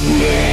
Yeah.